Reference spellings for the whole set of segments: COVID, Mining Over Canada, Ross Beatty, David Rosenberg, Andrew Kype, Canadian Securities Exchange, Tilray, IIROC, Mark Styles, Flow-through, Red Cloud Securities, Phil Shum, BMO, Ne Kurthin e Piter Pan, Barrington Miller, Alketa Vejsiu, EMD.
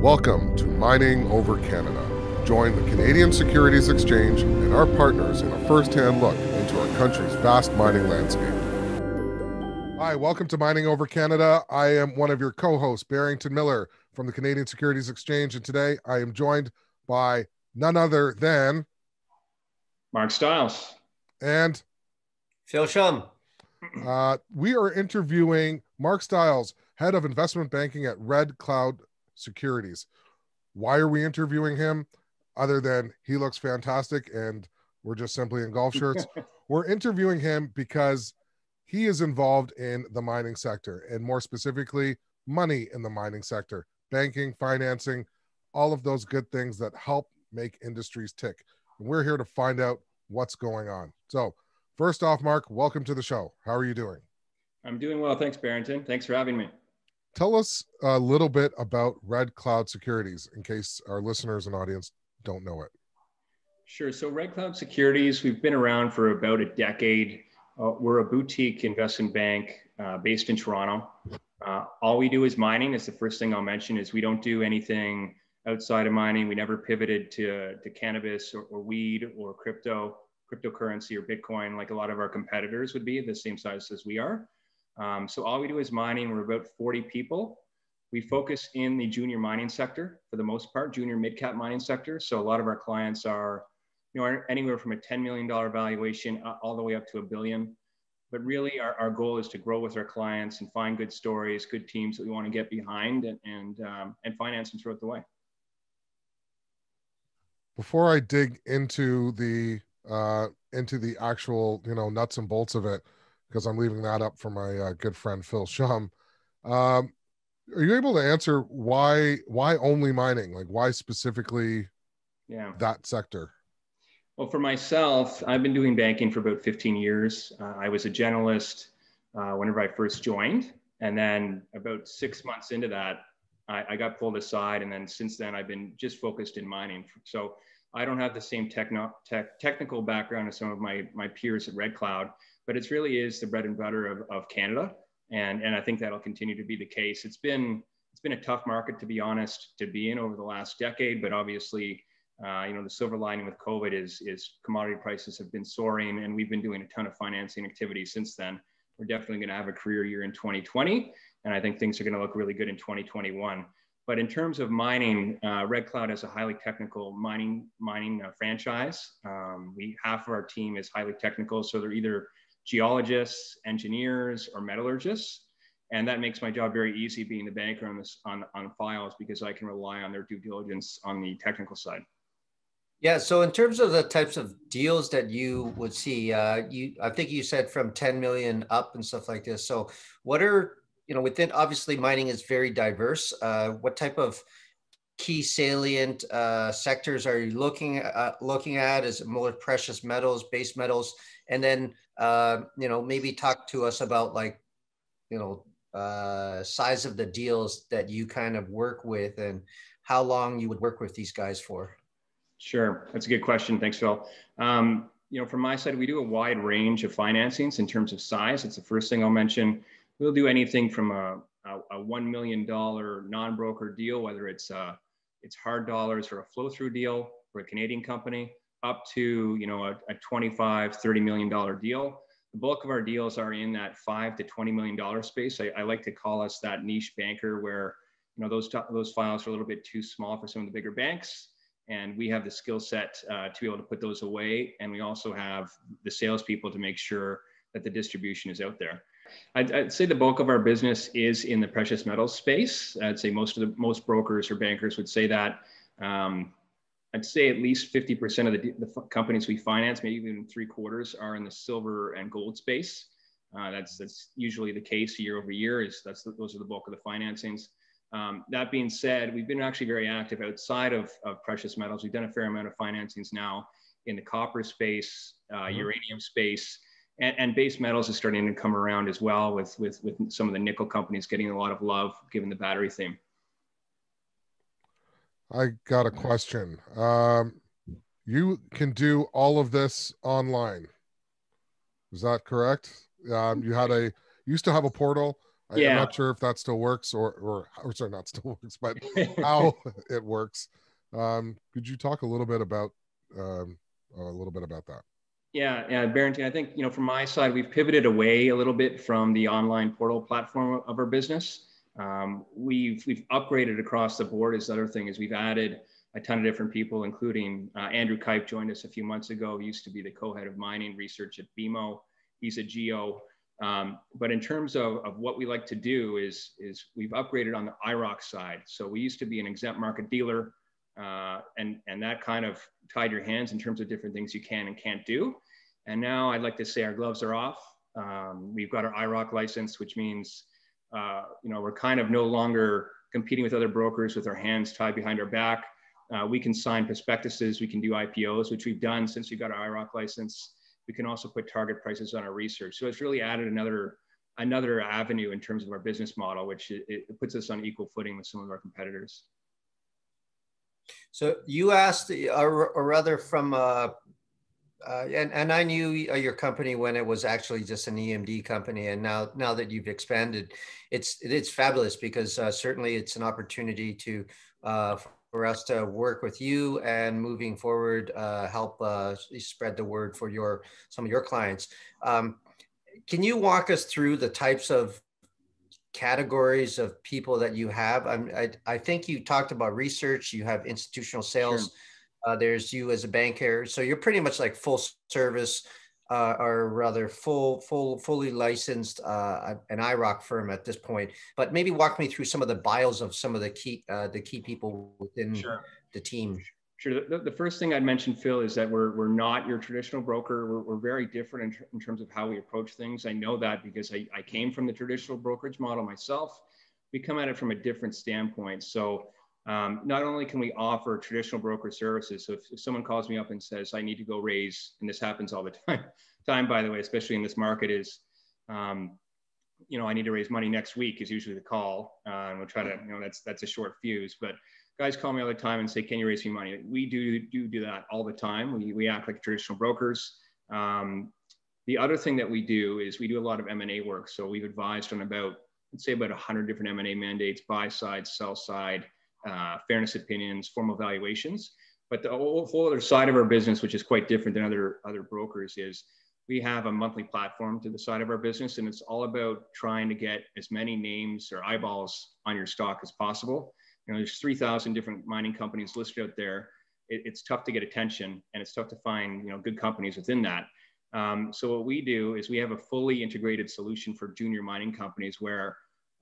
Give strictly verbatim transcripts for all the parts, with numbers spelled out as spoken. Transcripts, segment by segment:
Welcome to Mining Over Canada. Join the Canadian Securities Exchange and our partners in a first-hand look into our country's vast mining landscape. Hi, welcome to Mining Over Canada. I am one of your co-hosts, Barrington Miller, from the Canadian Securities Exchange, and today I am joined by none other than Mark Styles and Phil Shum. Uh, we are interviewing Mark Styles, head of investment banking at Red Cloud Securities. Why are we interviewing him? Other than he looks fantastic and we're just simply in golf shirts. We're interviewing him because he is involved in the mining sector, and more specifically, money in the mining sector, banking, financing, all of those good things that help make industries tick. And we're here to find out what's going on. So first off, Mark, welcome to the show. How are you doing? I'm doing well. Thanks, Barrington. Thanks for having me. Tell us a little bit about Red Cloud Securities in case our listeners and audience don't know it. Sure. So Red Cloud Securities, we've been around for about a decade. Uh, we're a boutique investment bank uh, based in Toronto. Uh, all we do is mining. It's the first thing I'll mention is we don't do anything outside of mining. We never pivoted to, to cannabis or, or weed or crypto, cryptocurrency or Bitcoin like a lot of our competitors would be the same size as we are. Um, so all we do is mining. We're about forty people. We focus in the junior mining sector for the most part, junior mid-cap mining sector. So a lot of our clients are, you know, anywhere from a ten million dollar valuation all the way up to a billion. But really our, our goal is to grow with our clients and find good stories, good teams that we want to get behind and, and, um, and finance them throughout the way. Before I dig into the, uh, into the actual, you know, nuts and bolts of it, because I'm leaving that up for my uh, good friend, Phil Shum. Um, are you able to answer why, why only mining? Like why specifically yeah. that sector? Well, for myself, I've been doing banking for about fifteen years. Uh, I was a generalist uh, whenever I first joined. And then about six months into that, I, I got pulled aside. And then since then, I've been just focused in mining. So I don't have the same techno tech, technical background as some of my, my peers at Red Cloud, but it really is the bread and butter of, of Canada. And, and I think that'll continue to be the case. It's been, it's been a tough market, to be honest, to be in over the last decade, but obviously, uh, you know, the silver lining with COVID is, is commodity prices have been soaring, and we've been doing a ton of financing activity since then. We're definitely gonna have a career year in twenty twenty. And I think things are gonna look really good in twenty twenty-one. But in terms of mining, uh, Red Cloud has a highly technical mining mining uh, franchise. Um, we half of our team is highly technical, so they're either geologists, engineers, or metallurgists, and that makes my job very easy being the banker on this on on files because I can rely on their due diligence on the technical side. Yeah. So in terms of the types of deals that you would see, uh, you I think you said from ten million up and stuff like this. So what are You know, within obviously mining is very diverse. Uh, what type of key salient uh, sectors are you looking uh, looking at? Is it more precious metals, base metals, and then uh, you know maybe talk to us about like you know uh, size of the deals that you kind of work with and how long you would work with these guys for? Sure, that's a good question. Thanks, Phil. Um, you know, from my side, we do a wide range of financings in terms of size. It's the first thing I'll mention. We'll do anything from a, a, a one million dollar non-broker deal, whether it's uh, it's hard dollars or a flow-through deal for a Canadian company, up to you know a, a twenty-five, thirty million dollar deal. The bulk of our deals are in that five to twenty million dollar space. I, I like to call us that niche banker where you know those those files are a little bit too small for some of the bigger banks, and we have the skill set uh, to be able to put those away, and we also have the salespeople to make sure that the distribution is out there. I'd, I'd say the bulk of our business is in the precious metals space. I'd say most of the most brokers or bankers would say that. Um, I'd say at least fifty percent of the, the companies we finance, maybe even three quarters, are in the silver and gold space. Uh, that's that's usually the case year over year. Is that's the, those are the bulk of the financings. Um, that being said, we've been actually very active outside of, of precious metals. We've done a fair amount of financings now in the copper space, uh, uranium space. And, and base metals is starting to come around as well with, with, with some of the nickel companies getting a lot of love, given the battery theme. I got a question. Um, you can do all of this online. Is that correct? Um, you had a, you used to have a portal I, yeah. I'm not sure if that still works or, or, or sorry, not still works, but how it works. Um, could you talk a little bit about um, a little bit about that? Yeah, yeah, Barrington, I think, you know, from my side, we've pivoted away a little bit from the online portal platform of our business. Um, we've we've upgraded across the board. Is the other thing is we've added a ton of different people, including uh, Andrew Kype joined us a few months ago. He used to be the co-head of mining research at B M O. He's a geo. Um, but in terms of, of what we like to do is, is we've upgraded on the I rock side. So we used to be an exempt market dealer. Uh, and, and that kind of tied your hands in terms of different things you can and can't do. And now I'd like to say our gloves are off. Um, we've got our I rock license, which means, uh, you know, we're kind of no longer competing with other brokers with our hands tied behind our back. Uh, we can sign prospectuses, we can do I P Os, which we've done since we got our I rock license. We can also put target prices on our research. So it's really added another, another avenue in terms of our business model, which it, it puts us on equal footing with some of our competitors. So you asked, or, or rather from, uh, uh, and, and I knew your company when it was actually just an E M D company. And now, now that you've expanded, it's, it's fabulous because uh, certainly it's an opportunity to, uh, for us to work with you and moving forward, uh, help uh, spread the word for your, some of your clients. Um, can you walk us through the types of categories of people that you have? I'm, I, I think you talked about research, you have institutional sales, sure. uh, there's you as a banker. So you're pretty much like full service uh, or rather full, full, fully licensed uh, an I rock firm at this point, but maybe walk me through some of the bios of some of the key, uh, the key people within sure. the team. Sure. The, the first thing I'd mention, Phil, is that we're, we're not your traditional broker. We're, we're very different in, in terms of how we approach things. I know that because I, I came from the traditional brokerage model myself. We come at it from a different standpoint. So um, not only can we offer traditional broker services, so if, if someone calls me up and says, I need to go raise, and this happens all the time, time by the way, especially in this market is, um, you know, I need to raise money next week is usually the call. Uh, and we'll try to, you know, that's, that's a short fuse, but guys call me all the time and say, can you raise me money? We do do, do that all the time. We, we act like traditional brokers. Um, the other thing that we do is we do a lot of M and A work. So we've advised on about, let's say about one hundred different M and A mandates, buy side, sell side, uh, fairness opinions, formal valuations. But the whole other side of our business, which is quite different than other, other brokers, is we have a monthly platform to the side of our business. And it's all about trying to get as many names or eyeballs on your stock as possible. You know, there's three thousand different mining companies listed out there. It, it's tough to get attention and it's tough to find, you know, good companies within that. Um, so what we do is we have a fully integrated solution for junior mining companies where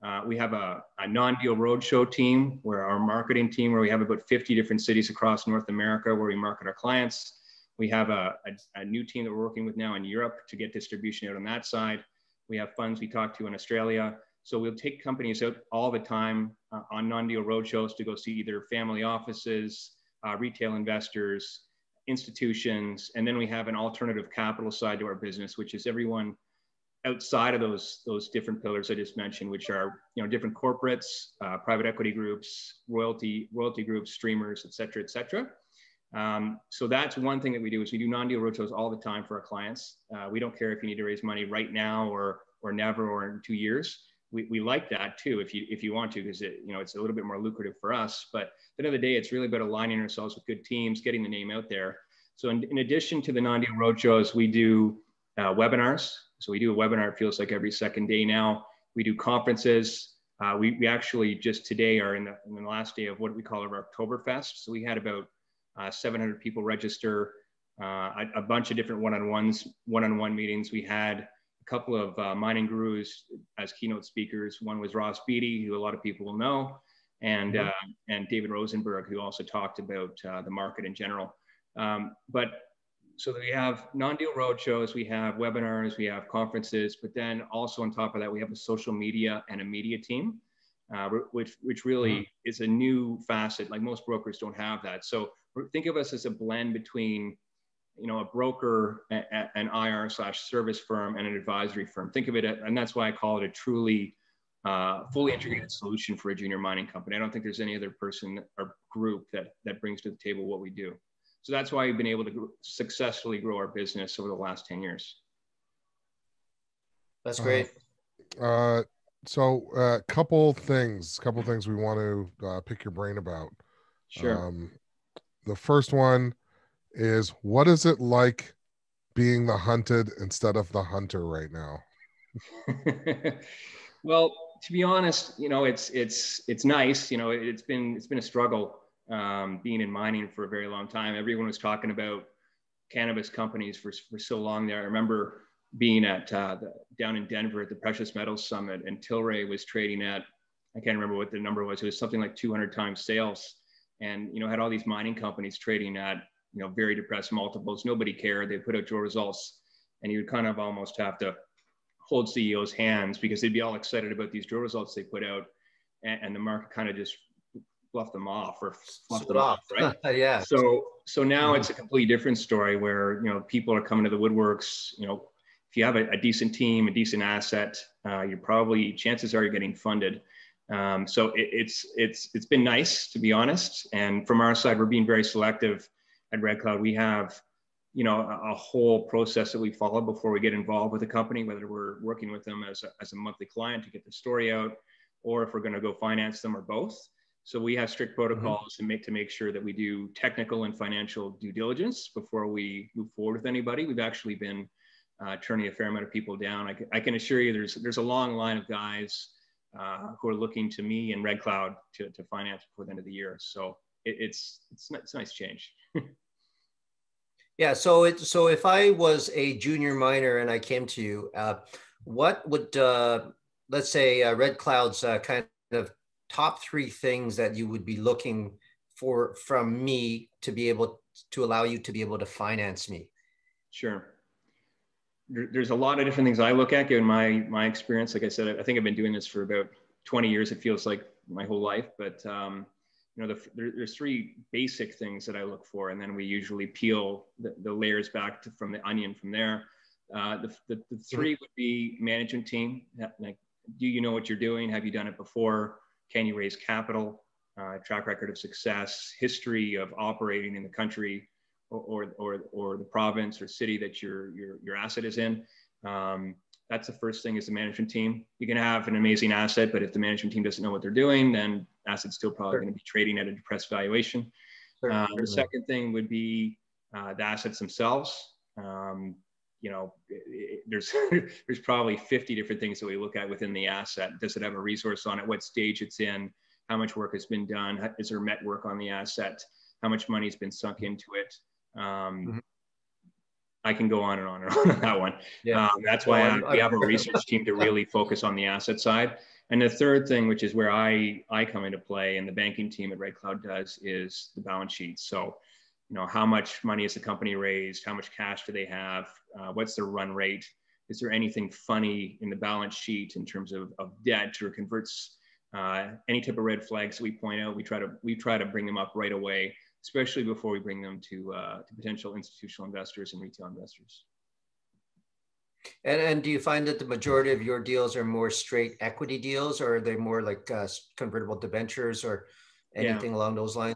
uh, we have a, a non-deal roadshow team where our marketing team, where we have about fifty different cities across North America where we market our clients. We have a, a, a new team that we're working with now in Europe to get distribution out on that side. We have funds we talk to in Australia. So we'll take companies out all the time uh, on non-deal roadshows to go see either family offices, uh, retail investors, institutions, and then we have an alternative capital side to our business, which is everyone outside of those, those different pillars I just mentioned, which are, you know, different corporates, uh, private equity groups, royalty, royalty groups, streamers, et cetera, et cetera. Um, so that's one thing that we do is we do non-deal roadshows all the time for our clients. Uh, we don't care if you need to raise money right now or, or never or in two years. We, we like that too, if you if you want to, because it you know it's a little bit more lucrative for us. But at the end of the day, it's really about aligning ourselves with good teams, getting the name out there. So in, in addition to the non-deal roadshows, we do uh, webinars. So we do a webinar. It feels like every second day now. We do conferences. Uh, we we actually just today are in the, in the last day of what we call our Oktoberfest. So we had about uh, seven hundred people register. Uh, a, a bunch of different one-on-ones, one-on-one meetings. We had couple of uh, mining gurus as keynote speakers. One was Ross Beatty, who a lot of people will know, and, mm-hmm. uh, and David Rosenberg, who also talked about uh, the market in general. Um, but so we have non-deal roadshows, we have webinars, we have conferences, but then also on top of that, we have a social media and a media team, uh, which, which really mm-hmm. is a new facet. Like most brokers don't have that. So think of us as a blend between you know, a broker, an I R slash service firm, and an advisory firm. Think of it, at, and that's why I call it a truly uh, fully integrated solution for a junior mining company. I don't think there's any other person or group that, that brings to the table what we do. So that's why we've been able to successfully grow our business over the last ten years. That's great. Uh, uh, So a uh, couple things, couple things we want to uh, pick your brain about. Sure. Um, the first one is, what is it like being the hunted instead of the hunter right now? Well, to be honest, you know, it's, it's, it's nice. You know, it, it's been, it's been a struggle um, being in mining for a very long time. Everyone was talking about cannabis companies for, for so long there. I remember being at uh, the, down in Denver at the Precious Metals Summit, and Tilray was trading at, I can't remember what the number was. It was something like two hundred times sales, and, you know, had all these mining companies trading at, you know, very depressed multiples. Nobody cared. They put out your results, and you would kind of almost have to hold C E Os' hands because they'd be all excited about these drill results they put out, and, and the market kind of just bluffed them off or fluffed it off, right? Yeah. So so now it's a completely different story where, you know, people are coming to the woodworks. You know, if you have a, a decent team, a decent asset, uh, you're probably, chances are you're getting funded. Um, so it, it's it's it's been nice, to be honest. And from our side, we're being very selective at Red Cloud. We have, you know, a, a whole process that we follow before we get involved with a company, whether we're working with them as a, as a monthly client to get the story out, or if we're going to go finance them, or both. So we have strict protocols mm-hmm. to make to make sure that we do technical and financial due diligence before we move forward with anybody. We've actually been uh, turning a fair amount of people down. I, c- I can assure you, there's there's a long line of guys uh, who are looking to me and Red Cloud to, to finance before the end of the year. So it, it's it's it's a nice change. Yeah, so it, so if I was a junior miner and I came to you, uh, what would, uh, let's say, uh, Red Cloud's uh, kind of top three things that you would be looking for from me to be able to allow you to be able to finance me? Sure. There, there's a lot of different things I look at given my my experience. Like I said, I think I've been doing this for about twenty years. It feels like my whole life, but um, you know, the, there, there's three basic things that I look for, and then we usually peel the, the layers back to, from the onion from there. Uh, the, the, the three would be management team. Like, do you know what you're doing? Have you done it before? Can you raise capital? Uh, track record of success, history of operating in the country or or or the province or city that your your your asset is in. Um, that's the first thing, is the management team. You can have an amazing asset, but if the management team doesn't know what they're doing, then assets still probably sure. going to be trading at a depressed valuation. Sure. Um, the second thing would be uh, the assets themselves. Um, you know, it, it, there's there's probably fifty different things that we look at within the asset. Does it have a resource on it? What stage it's in? How much work has been done? Is there met work on the asset? How much money has been sunk into it? Um, mm-hmm. I can go on and on and on on that one. Yeah. Um, that's why well, I, we have a research team to really focus on the asset side. And the third thing, which is where I, I come into play and the banking team at Red Cloud does, is the balance sheet. So, you know, how much money has the company raised? How much cash do they have? Uh, what's their run rate? Is there anything funny in the balance sheet in terms of, of debt or converts? Uh, any type of red flags we point out, we try to we try to bring them up right away, especially before we bring them to, uh, to potential institutional investors and retail investors. And, and do you find that the majority of your deals are more straight equity deals, or are they more like uh, convertible debentures or anything yeah. along those lines?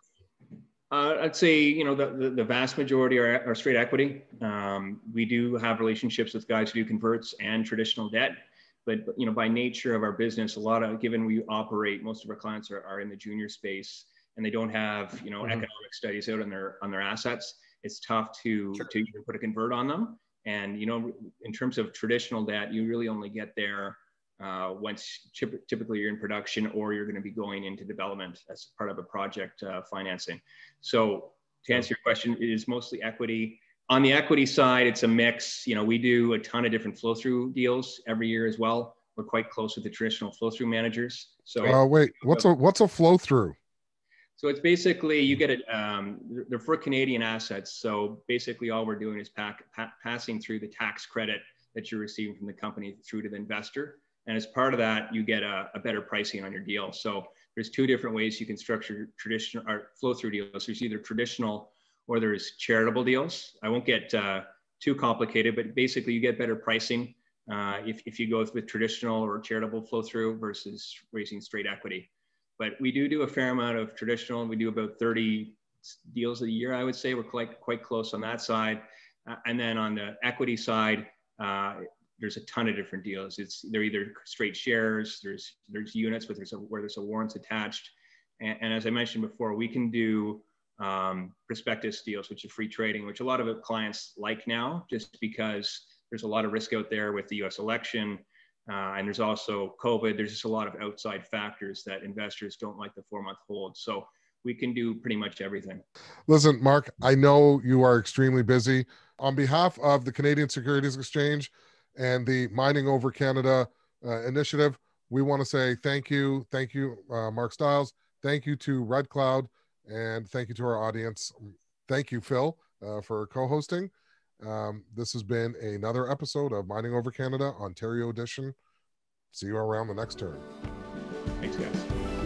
Uh, I'd say, you know, the, the, the vast majority are, are straight equity. Um, we do have relationships with guys who do converts and traditional debt, but, you know, by nature of our business, a lot of, given we operate, most of our clients are, are in the junior space, and they don't have, you know, mm-hmm. economic studies out on their on their assets. It's tough to sure. to even put a convert on them. And, you know, in terms of traditional debt, you really only get there uh, once typically you're in production, or you're going to be going into development as part of a project uh, financing. So to answer your question, it is mostly equity. On the equity side, it's a mix. You know, we do a ton of different flow-through deals every year as well. We're quite close with the traditional flow-through managers. So uh, wait, what's a what's a flow-through? So it's basically, you get it, um, they're for Canadian assets. So basically all we're doing is pack, pa- passing through the tax credit that you're receiving from the company through to the investor. And as part of that, you get a, a better pricing on your deal. So there's two different ways you can structure traditional or flow through deals. There's either traditional or there's charitable deals. I won't get uh, too complicated, but basically you get better pricing uh, if, if you go with traditional or charitable flow through versus raising straight equity. But we do do a fair amount of traditional, and we do about thirty deals a year, I would say. We're quite, quite close on that side. Uh, and then on the equity side, uh, there's a ton of different deals. It's they're either straight shares, there's there's units, but there's a, where there's a warrants attached. And, and as I mentioned before, we can do um, prospectus deals, which is free trading, which a lot of clients like now, just because there's a lot of risk out there with the U S election. Uh, and there's also COVID. There's just a lot of outside factors that investors don't like the four month hold. So we can do pretty much everything. Listen, Mark, I know you are extremely busy. On behalf of the Canadian Securities Exchange and the Mining Over Canada uh, initiative, we want to say thank you. Thank you, uh, Mark Styles. Thank you to Red Cloud. And thank you to our audience. Thank you, Phil, uh, for co-hosting. Um, this has been another episode of Mining Over Canada, Ontario edition. See you around the next turn. Thanks, guys.